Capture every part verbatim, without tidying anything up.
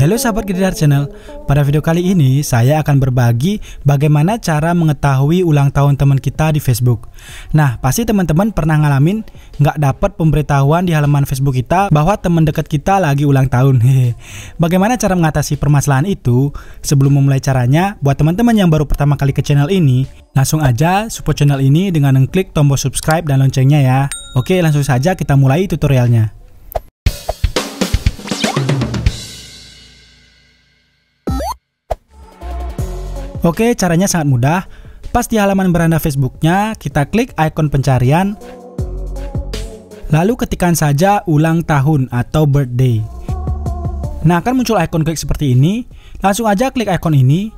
Halo sahabat GedeDar Channel, pada video kali ini saya akan berbagi bagaimana cara mengetahui ulang tahun teman kita di Facebook. Nah, pasti teman-teman pernah ngalamin nggak dapat pemberitahuan di halaman Facebook kita bahwa teman dekat kita lagi ulang tahun. Bagaimana cara mengatasi permasalahan itu? Sebelum memulai caranya, buat teman-teman yang baru pertama kali ke channel ini, langsung aja support channel ini dengan mengklik tombol subscribe dan loncengnya ya. Oke, langsung saja kita mulai tutorialnya. Oke, caranya sangat mudah. Pas di halaman beranda Facebooknya, kita klik ikon pencarian, lalu ketikan saja ulang tahun atau birthday. Nah, akan muncul ikon klik seperti ini. Langsung aja klik ikon ini,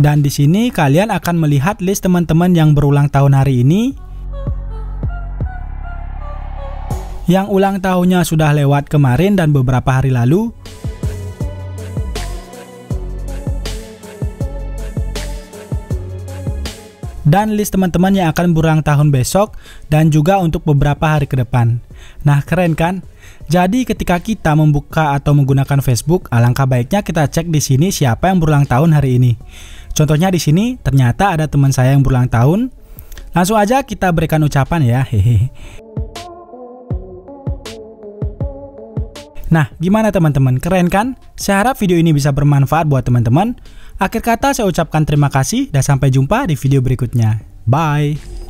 dan di sini kalian akan melihat list teman-teman yang berulang tahun hari ini, yang ulang tahunnya sudah lewat kemarin dan beberapa hari lalu. Dan list teman-teman yang akan berulang tahun besok dan juga untuk beberapa hari ke depan. Nah, keren kan? Jadi ketika kita membuka atau menggunakan Facebook, alangkah baiknya kita cek di sini siapa yang berulang tahun hari ini. Contohnya di sini ternyata ada teman saya yang berulang tahun. Langsung aja kita berikan ucapan ya. Hehehe. Nah, gimana teman-teman? Keren kan? Saya harap video ini bisa bermanfaat buat teman-teman. Akhir kata saya ucapkan terima kasih dan sampai jumpa di video berikutnya. Bye!